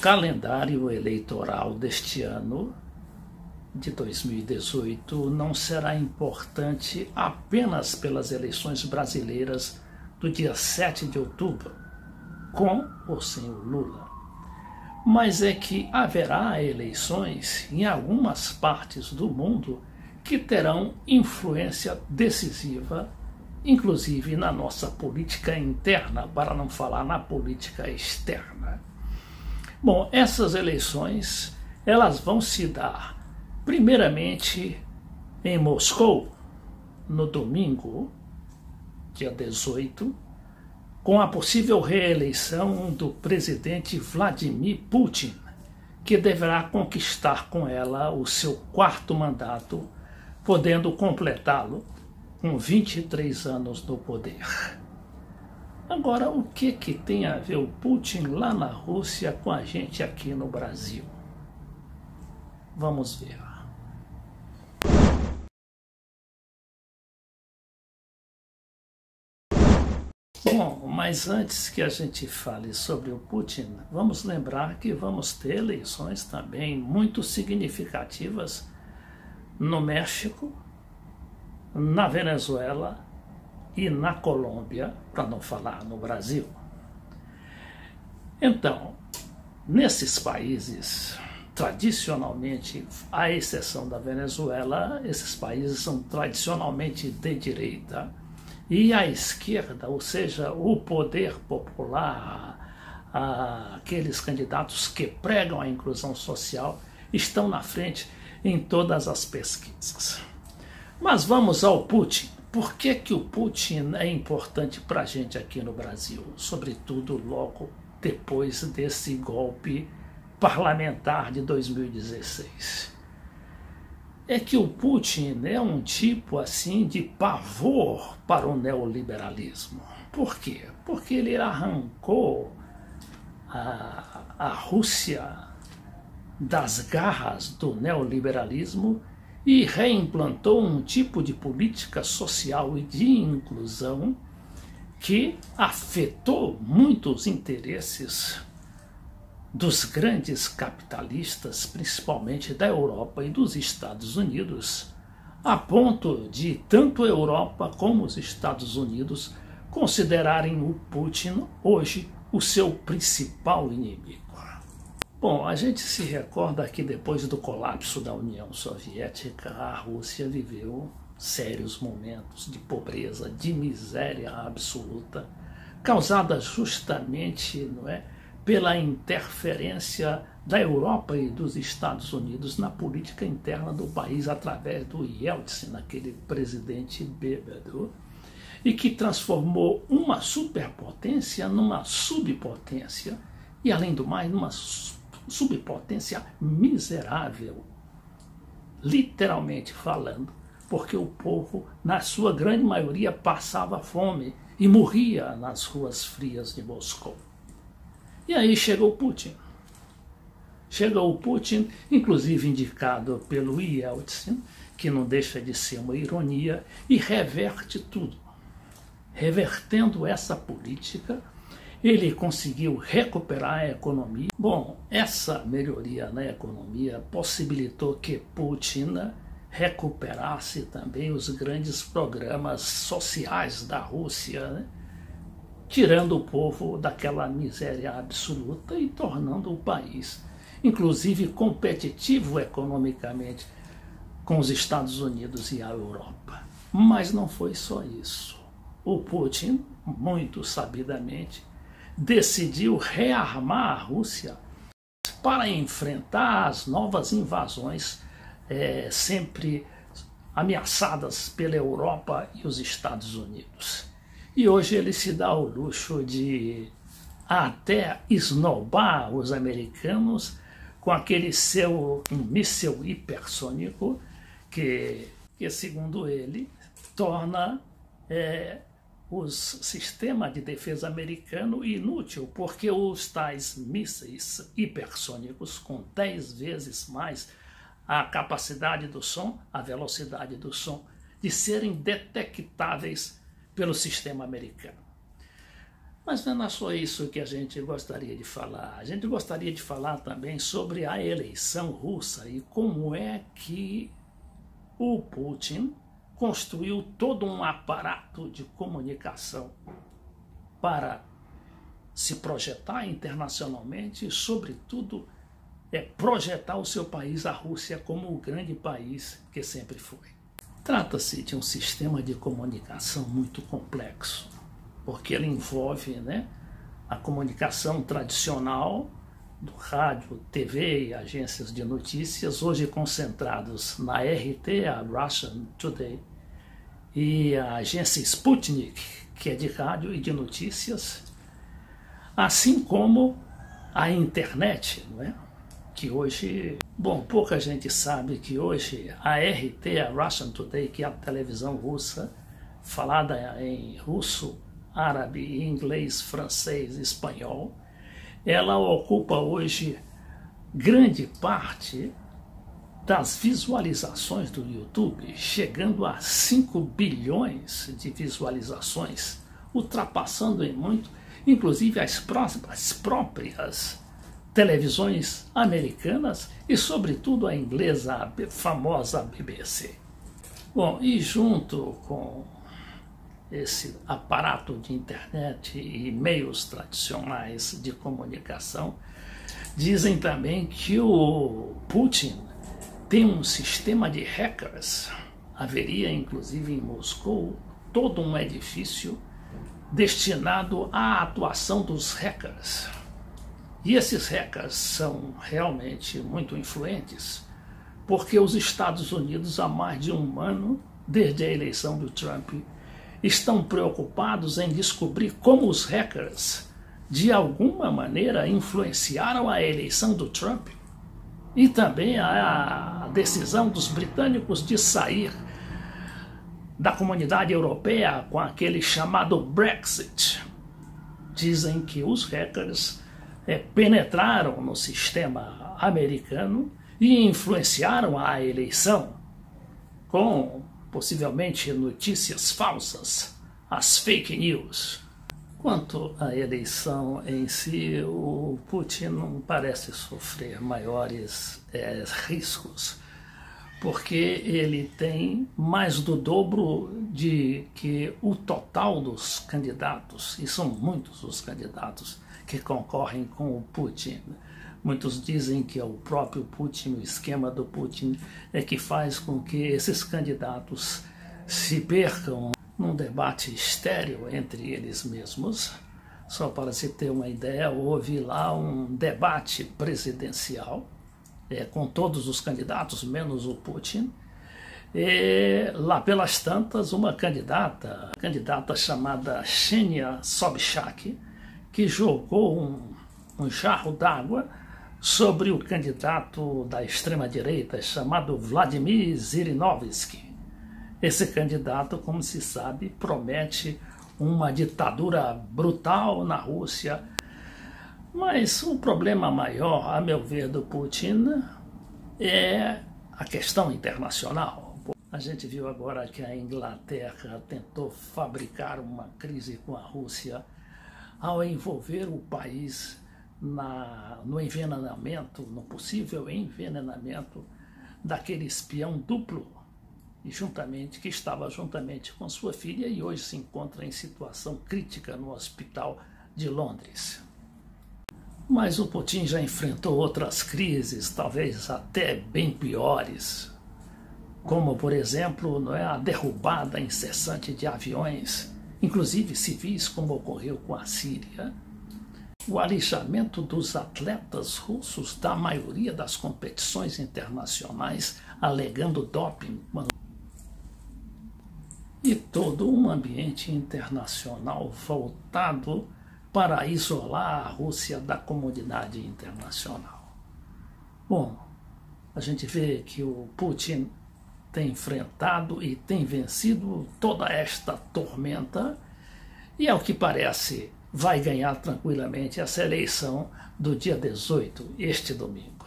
calendário eleitoral deste ano de 2018 não será importante apenas pelas eleições brasileiras do dia 7 de outubro, com ou sem o Lula, mas é que haverá eleições em algumas partes do mundo que terão influência decisiva, inclusive na nossa política interna, para não falar na política externa. Bom, essas eleições elas vão se dar primeiramente em Moscou, no domingo, dia 18, com a possível reeleição do presidente Vladimir Putin, que deverá conquistar com ela o seu quarto mandato, podendo completá-lo com 23 anos no poder. Agora, o que tem a ver o Putin lá na Rússia com a gente aqui no Brasil? Vamos ver. Bom, mas antes que a gente fale sobre o Putin, vamos lembrar que vamos ter eleições também muito significativas no México, na Venezuela e na Colômbia, para não falar no Brasil. Então, nesses países, tradicionalmente, à exceção da Venezuela, esses países são tradicionalmente de direita, e a esquerda, ou seja, o poder popular, aqueles candidatos que pregam a inclusão social, estão na frente em todas as pesquisas. Mas vamos ao Putin. Por que o Putin é importante para a gente aqui no Brasil? Sobretudo logo depois desse golpe parlamentar de 2016. É que o Putin é um tipo assim de pavor para o neoliberalismo. Por quê? Porque ele arrancou a Rússia das garras do neoliberalismo e reimplantou um tipo de política social e de inclusão que afetou muitos interesses dos grandes capitalistas, principalmente da Europa e dos Estados Unidos, a ponto de tanto a Europa como os Estados Unidos considerarem o Putin hoje o seu principal inimigo. Bom, a gente se recorda que depois do colapso da União Soviética, a Rússia viveu sérios momentos de pobreza, de miséria absoluta, causada justamente, não é, pela interferência da Europa e dos Estados Unidos na política interna do país através do Yeltsin, aquele presidente bêbado, e que transformou uma superpotência numa subpotência, e além do mais, numa subpotência miserável, literalmente falando, porque o povo, na sua grande maioria, passava fome e morria nas ruas frias de Moscou. E aí chegou Putin. Chegou o Putin, inclusive indicado pelo Yeltsin, que não deixa de ser uma ironia, e reverte tudo. Revertendo essa política, ele conseguiu recuperar a economia. Bom, essa melhoria na economia possibilitou que Putin recuperasse também os grandes programas sociais da Rússia, né? Tirando o povo daquela miséria absoluta e tornando o país, inclusive, competitivo economicamente com os Estados Unidos e a Europa. Mas não foi só isso. O Putin, muito sabidamente, decidiu rearmar a Rússia para enfrentar as novas invasões, sempre ameaçadas pela Europa e os Estados Unidos. E hoje ele se dá o luxo de até esnobar os americanos com aquele seu míssil hipersônico que segundo ele, torna o sistema de defesa americano inútil, porque os tais mísseis hipersônicos, com 10 vezes mais a capacidade do som, a velocidade do som, de serem detectáveis pelo sistema americano. Mas não é só isso que a gente gostaria de falar. A gente gostaria de falar também sobre a eleição russa e como é que o Putin construiu todo um aparato de comunicação para se projetar internacionalmente e, sobretudo, projetar o seu país, a Rússia, como o grande país que sempre foi. Trata-se de um sistema de comunicação muito complexo, porque ele envolve a comunicação tradicional do rádio, TV e agências de notícias, hoje concentrados na RT, a Russian Today, e a agência Sputnik, que é de rádio e de notícias, assim como a internet, que hoje, pouca gente sabe que hoje a RT, a Russian Today, que é a televisão russa, falada em russo, árabe, inglês, francês, espanhol, ela ocupa hoje grande parte das visualizações do YouTube, chegando a 5 bilhões de visualizações, ultrapassando em muito, inclusive as próprias televisões americanas e, sobretudo, a inglesa, a famosa BBC. Bom, e junto com esse aparato de internet e meios tradicionais de comunicação, dizem também que o Putin tem um sistema de hackers. Haveria, inclusive, em Moscou, todo um edifício destinado à atuação dos hackers. E esses hackers são realmente muito influentes, porque os Estados Unidos, há mais de um ano, desde a eleição do Trump, estão preocupados em descobrir como os hackers, de alguma maneira, influenciaram a eleição do Trump e também a decisão dos britânicos de sair da comunidade europeia com aquele chamado Brexit. Dizem que os hackers penetraram no sistema americano e influenciaram a eleição com, possivelmente, notícias falsas, as fake news. Quanto à eleição em si, o Putin não parece sofrer maiores riscos, porque ele tem mais do dobro de que o total dos candidatos, e são muitos os candidatos que concorrem com o Putin. Muitos dizem que é o próprio Putin, o esquema do Putin, é que faz com que esses candidatos se percam num debate estéril entre eles mesmos. Só para se ter uma ideia, houve lá um debate presidencial com todos os candidatos, menos o Putin. E lá pelas tantas, uma candidata chamada Xenia Sobchak, que jogou um jarro d'água sobre o candidato da extrema-direita chamado Vladimir Zhirinovsky. Esse candidato, como se sabe, promete uma ditadura brutal na Rússia. Mas o problema maior, a meu ver, do Putin é a questão internacional. A gente viu agora que a Inglaterra tentou fabricar uma crise com a Rússia ao envolver o país no envenenamento, no possível envenenamento daquele espião duplo, e que estava juntamente com sua filha e hoje se encontra em situação crítica no hospital de Londres. Mas o Putin já enfrentou outras crises, talvez até bem piores, como, por exemplo, a derrubada incessante de aviões, inclusive civis, como ocorreu com a Síria, o alijamento dos atletas russos da maioria das competições internacionais, alegando doping, e todo um ambiente internacional voltado para isolar a Rússia da comunidade internacional. Bom, a gente vê que o Putin tem enfrentado e tem vencido toda esta tormenta e, ao que parece, vai ganhar tranquilamente essa eleição do dia 18, este domingo.